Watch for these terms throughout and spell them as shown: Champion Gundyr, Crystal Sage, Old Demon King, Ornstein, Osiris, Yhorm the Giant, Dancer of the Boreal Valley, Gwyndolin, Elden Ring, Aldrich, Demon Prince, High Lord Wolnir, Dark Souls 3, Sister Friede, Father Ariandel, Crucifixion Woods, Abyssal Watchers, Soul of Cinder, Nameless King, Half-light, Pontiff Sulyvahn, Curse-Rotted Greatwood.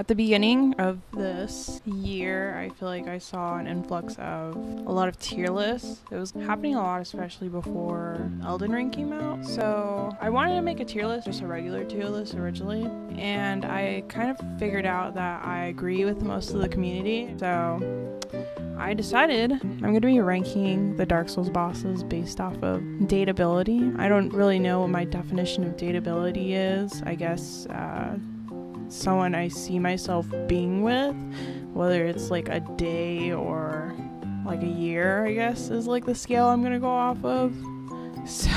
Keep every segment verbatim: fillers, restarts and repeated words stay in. At the beginning of this year, I feel like I saw an influx of a lot of tier lists. It was happening a lot, especially before Elden Ring came out. So I wanted to make a tier list, just a regular tier list originally. And I kind of figured out that I agree with most of the community. So I decided I'm going to be ranking the Dark Souls bosses based off of dateability. I don't really know what my definition of dateability is. I guess uh, someone I see myself being with, whether it's like a day or like a year, I guess, is like the scale I'm going to go off of. So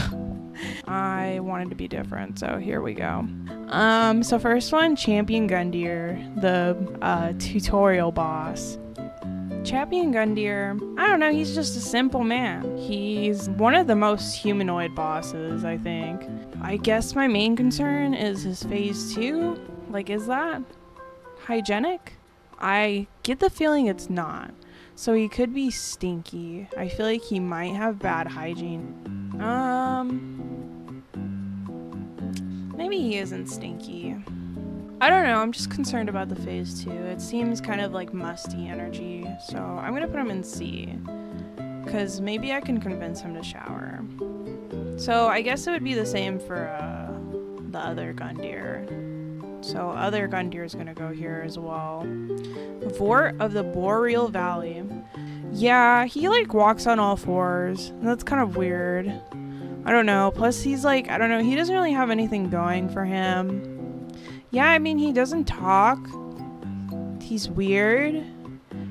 I wanted to be different, so here we go. Um, so first one, Champion Gundyr, the uh, tutorial boss. Champion Gundyr, I don't know, he's just a simple man. He's one of the most humanoid bosses, I think. I guess my main concern is his phase two. Like, is that hygienic? I get the feeling it's not. So he could be stinky. I feel like he might have bad hygiene. Um, maybe he isn't stinky. I don't know, I'm just concerned about the phase two. It seems kind of like musty energy, so I'm gonna put him in C, because maybe I can convince him to shower. So I guess it would be the same for uh, the other Gundyr. So other Gundyr is gonna go here as well. Vordt of the Boreal Valley. Yeah, he like walks on all fours. That's kind of weird. I don't know, plus he's like, I don't know, he doesn't really have anything going for him. Yeah, I mean, he doesn't talk. He's weird.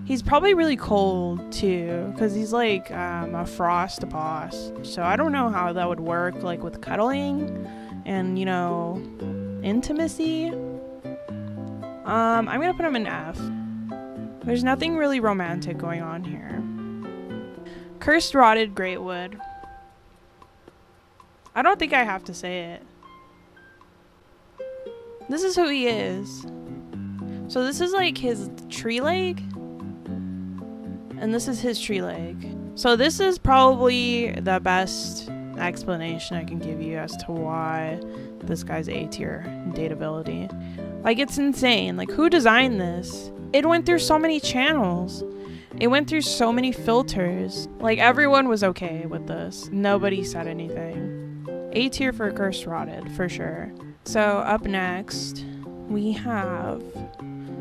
He's probably really cold, too, because he's, like, um, a frost boss. So I don't know how that would work, like, with cuddling and, you know, intimacy. Um, I'm going to put him in F. There's nothing really romantic going on here. Curse-Rotted Greatwood. I don't think I have to say it. This is who he is. So this is like his tree leg, and this is his tree leg. So this is probably the best explanation I can give you as to why this guy's A tier dateability. Like, it's insane. Like, who designed this? It went through so many channels. It went through so many filters. Like, everyone was okay with this. Nobody said anything. A tier for Curse Rotted, for sure. So up next, we have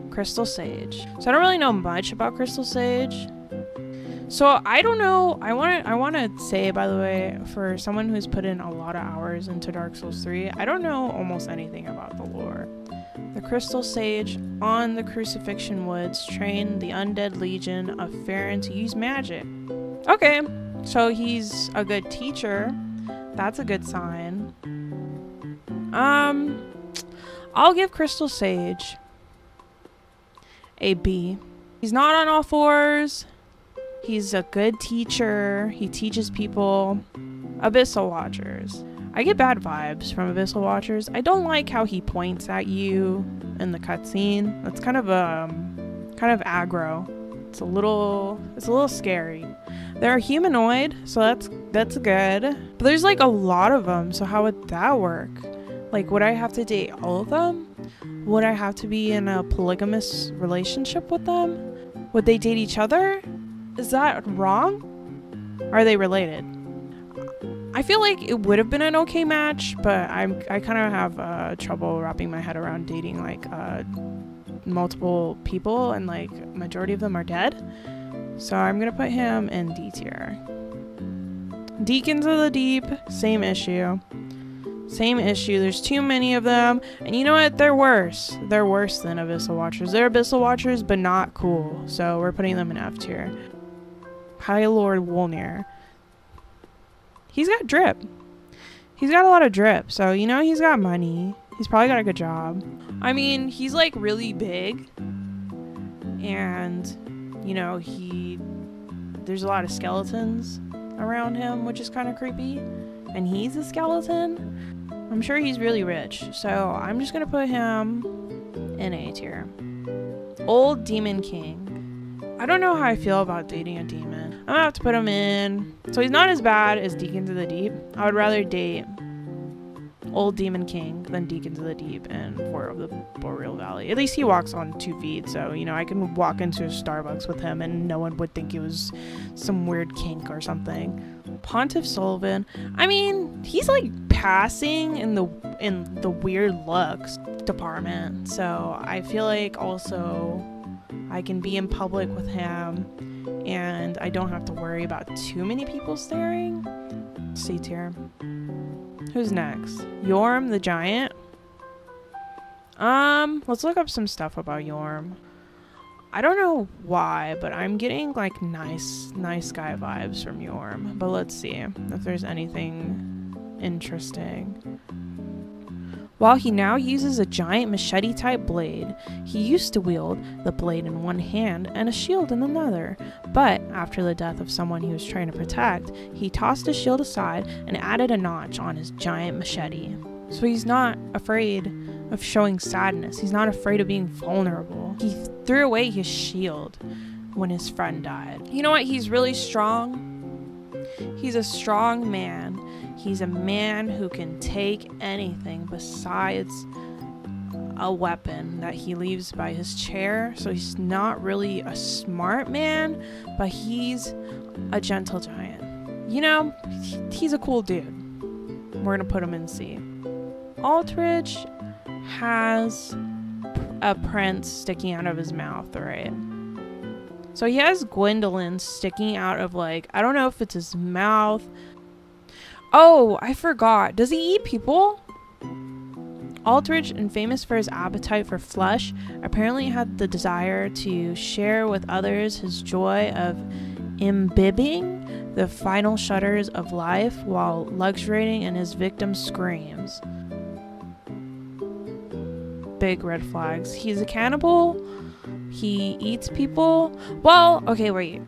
Crystal Sage. So I don't really know much about Crystal Sage. So I don't know, I want to I want to say, by the way, for someone who's put in a lot of hours into Dark Souls three, I don't know almost anything about the lore. The Crystal Sage on the Crucifixion Woods trained the undead legion of Farron to use magic. Okay, so he's a good teacher. That's a good sign. Um, I'll give Crystal Sage a B. He's not on all fours. He's a good teacher. He teaches people. Abyssal Watchers. I get bad vibes from Abyssal Watchers. I don't like how he points at you in the cutscene. That's kind of um, kind of aggro. It's a little, it's a little scary. They're humanoid, so that's that's good. But there's like a lot of them, so how would that work? Like, would I have to date all of them? Would I have to be in a polygamous relationship with them? Would they date each other? Is that wrong? Are they related? I feel like it would have been an okay match, but I'm, I kind of have uh, trouble wrapping my head around dating like uh, multiple people, and like majority of them are dead. So I'm gonna put him in D tier. Deacons of the Deep, same issue. Same issue, there's too many of them. And you know what, they're worse. They're worse than Abyssal Watchers. They're Abyssal Watchers, but not cool. So we're putting them in F tier. High Lord Wolnir. He's got drip. He's got a lot of drip. So, you know, he's got money. He's probably got a good job. I mean, he's like really big. And, you know, he, there's a lot of skeletons around him, which is kind of creepy. And he's a skeleton. I'm sure he's really rich, so I'm just gonna put him in A tier. Old Demon King. I don't know how I feel about dating a demon. I'm gonna have to put him in. So he's not as bad as Deacons of the Deep. I would rather date Old Demon King, then Deacons of the Deep, and Vordt of the Boreal Valley. At least he walks on two feet, so, you know, I can walk into a Starbucks with him and no one would think it was some weird kink or something. Pontiff Sulyvahn, I mean, he's like passing in the in the weird looks department, so I feel like also I can be in public with him and I don't have to worry about too many people staring. C tier. Who's next? Yhorm the Giant. Um, let's look up some stuff about Yhorm. I don't know why, but I'm getting like nice, nice guy vibes from Yhorm. But let's see if there's anything interesting. While he now uses a giant machete-type blade, he used to wield the blade in one hand and a shield in another, but after the death of someone he was trying to protect, he tossed his shield aside and added a notch on his giant machete. So he's not afraid of showing sadness, he's not afraid of being vulnerable. He threw away his shield when his friend died. You know what, he's really strong. He's a strong man. He's a man who can take anything besides a weapon that he leaves by his chair. So he's not really a smart man, but he's a gentle giant. You know, he's a cool dude. We're gonna put him in C. Aldrich has a prince sticking out of his mouth, right? So he has Gwyndolin sticking out of, like, I don't know if it's his mouth. Oh, I forgot. Does he eat people? Aldrich, famous for his appetite for flesh, apparently had the desire to share with others his joy of imbibing the final shudders of life while luxuriating in his victim's screams. Big red flags. He's a cannibal. He eats people. Well, okay, wait.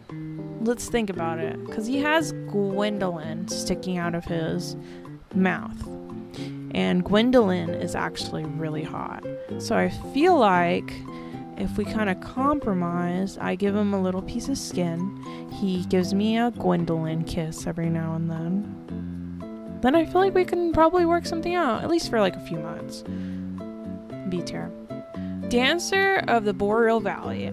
Let's think about it, because he has Gwyndolin sticking out of his mouth, and Gwyndolin is actually really hot, so I feel like if we kind of compromise, I give him a little piece of skin, he gives me a Gwyndolin kiss every now and then, then I feel like we can probably work something out, at least for like a few months. B tier. Dancer of the Boreal Valley.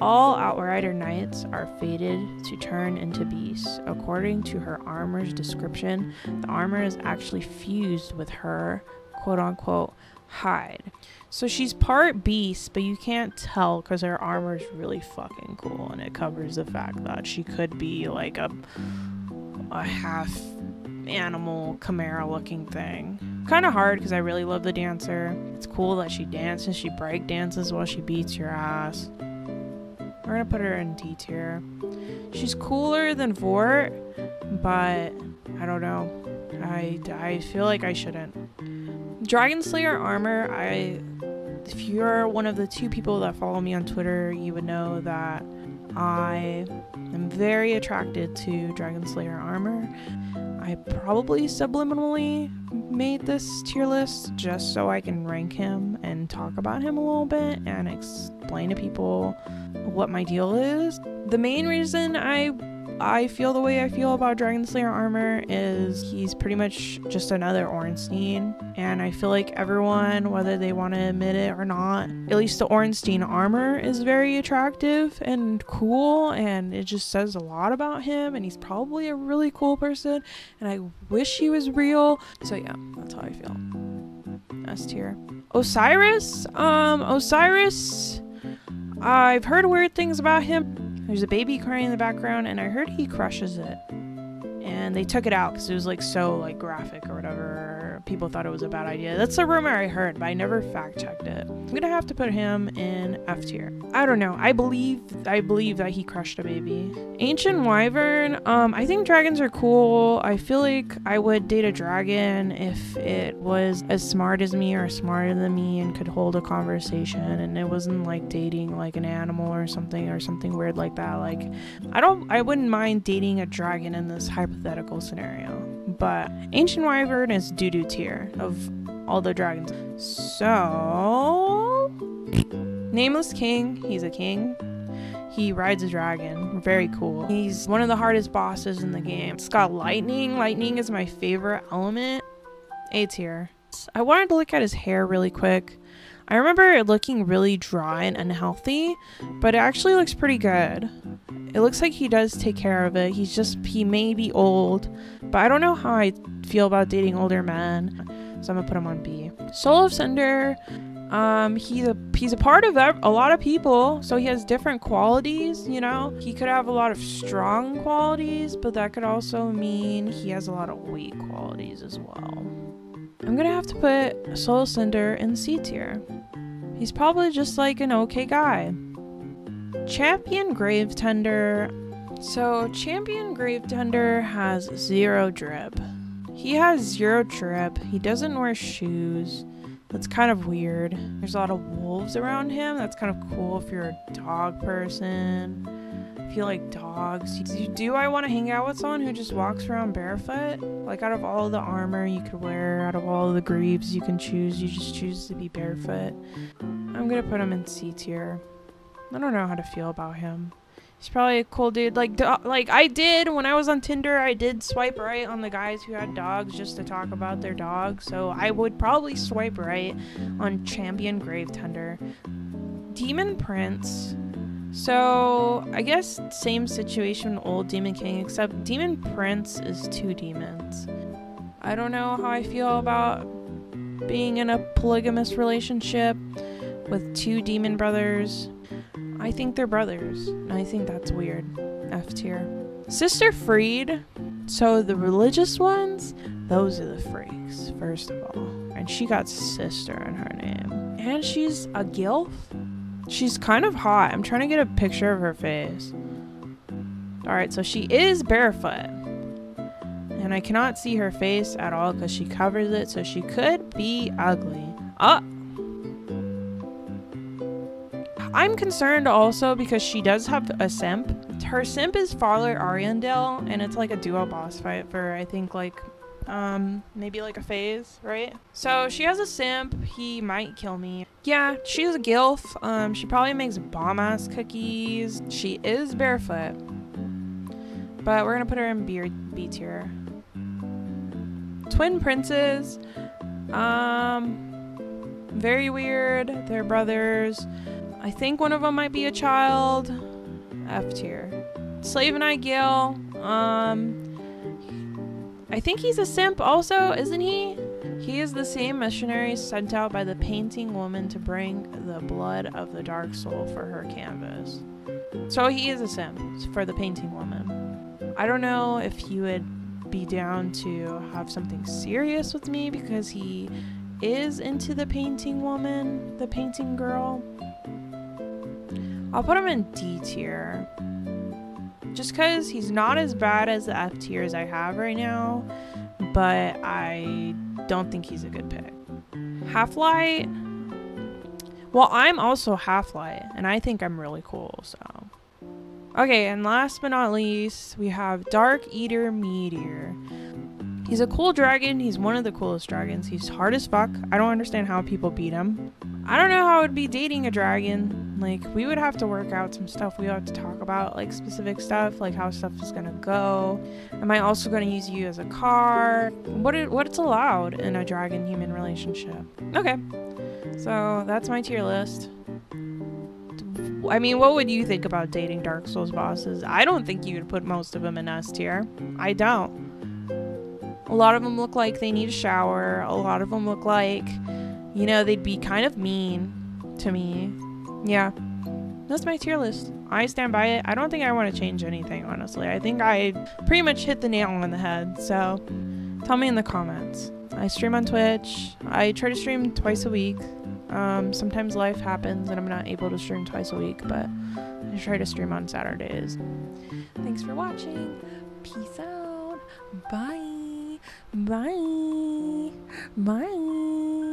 All Outrider Knights are fated to turn into beasts. According to her armor's description, the armor is actually fused with her quote-unquote hide. So she's part beast, but you can't tell because her armor is really fucking cool, and it covers the fact that she could be like a, a half animal chimera looking thing. Kind of hard because I really love the dancer. It's cool that she dances, she break dances while she beats your ass. We're gonna put her in D tier. She's cooler than Vordt, but I don't know. I, I feel like I shouldn't. Dragonslayer Armor, I, if you're one of the two people that follow me on Twitter, you would know that I am very attracted to Dragonslayer Armor. I probably subliminally made this tier list just so I can rank him and talk about him a little bit and explain to people what my deal is. The main reason I I feel the way I feel about Dragonslayer Armor is he's pretty much just another Ornstein, and I feel like everyone, whether they want to admit it or not, at least the Ornstein armor is very attractive and cool, and it just says a lot about him, and he's probably a really cool person, and I wish he was real. So yeah, that's how I feel. S tier. Osiris? Um, Osiris? I've heard weird things about him. There's a baby crying in the background, and I heard he crushes it. And they took it out because it was like so like graphic or whatever. People thought it was a bad idea. That's a rumor I heard, but I never fact checked it. I'm gonna have to put him in F tier. I don't know. I believe I believe that he crushed a baby. Ancient Wyvern. Um, I think dragons are cool. I feel like I would date a dragon if it was as smart as me or smarter than me and could hold a conversation, and it wasn't like dating like an animal or something or something weird like that. Like, I don't. I wouldn't mind dating a dragon in this hyper. Hypothetical scenario, but Ancient Wyvern is doo-doo tier of all the dragons. So Nameless King, he's a king. He rides a dragon, very cool. He's one of the hardest bosses in the game. It's got lightning. Lightning is my favorite element. A tier. I wanted to look at his hair really quick. I remember it looking really dry and unhealthy, but it actually looks pretty good. It looks like he does take care of it. He's just, he may be old, but I don't know how I feel about dating older men. So I'm gonna put him on B. Soul of Cinder, um, he's a, he's a part of a lot of people, so he has different qualities, you know? He could have a lot of strong qualities, but that could also mean he has a lot of weak qualities as well. I'm gonna have to put Soul of Cinder in C tier. He's probably just like an okay guy. Champion Gravetender. So Champion Gravetender has zero drip. He has zero drip. He doesn't wear shoes. That's kind of weird. There's a lot of wolves around him. That's kind of cool if you're a dog person. If you like dogs. Do, do I want to hang out with someone who just walks around barefoot? Like, out of all of the armor you could wear, out of all of the greaves you can choose, you just choose to be barefoot. I'm gonna put him in C tier. I don't know how to feel about him. He's probably a cool dude. Like, do like I did when I was on Tinder, I did swipe right on the guys who had dogs just to talk about their dogs. So I would probably swipe right on Champion Gravetender. Demon Prince. So I guess same situation with Old Demon King, except Demon Prince is two demons. I don't know how I feel about being in a polygamous relationship with two demon brothers. I think they're brothers, and I think that's weird. F tier. Sister Friede. So the religious ones, those are the freaks, first of all. And she got sister in her name. And she's a gilf? She's kind of hot. I'm trying to get a picture of her face. Alright, so she is barefoot. And I cannot see her face at all because she covers it, so she could be ugly. Uh I'm concerned also because she does have a simp. Her simp is Father Ariandel, and it's like a duo boss fight for, I think, like, um, maybe like a phase, right? So she has a simp. He might kill me. Yeah, she's a gilf. Um, she probably makes bomb-ass cookies. She is barefoot. But we're gonna put her in B, B tier. Twin princes. Um, very weird. They're brothers. I think one of them might be a child. F tier. Slave Knight Gael. Um, I think he's a simp also, isn't he? He is the same missionary sent out by the painting woman to bring the blood of the dark soul for her canvas. So he is a simp for the painting woman. I don't know if he would be down to have something serious with me because he is into the painting woman, the painting girl. I'll put him in D tier. Just because he's not as bad as the F tiers I have right now, but I don't think he's a good pick. Half-light. Well, I'm also Half-light, and I think I'm really cool, so. Okay, and last but not least, we have Dark Eater Meteor. He's a cool dragon. He's one of the coolest dragons. He's hard as fuck. I don't understand how people beat him. I don't know how I would be dating a dragon. Like, we would have to work out some stuff. We would have to talk about, like, specific stuff, like how stuff is gonna go. Am I also gonna use you as a car? What it, what's allowed in a dragon-human relationship? Okay, so that's my tier list. I mean, what would you think about dating Dark Souls bosses? I don't think you would put most of them in S tier. I don't. A lot of them look like they need a shower. A lot of them look like, you know, they'd be kind of mean to me. Yeah, that's my tier list. I stand by it. I don't think I want to change anything, honestly. I think I pretty much hit the nail on the head. So tell me in the comments. I stream on Twitch. I try to stream twice a week. Um, sometimes life happens and I'm not able to stream twice a week, but I try to stream on Saturdays. Thanks for watching. Peace out. Bye. Bye. Bye.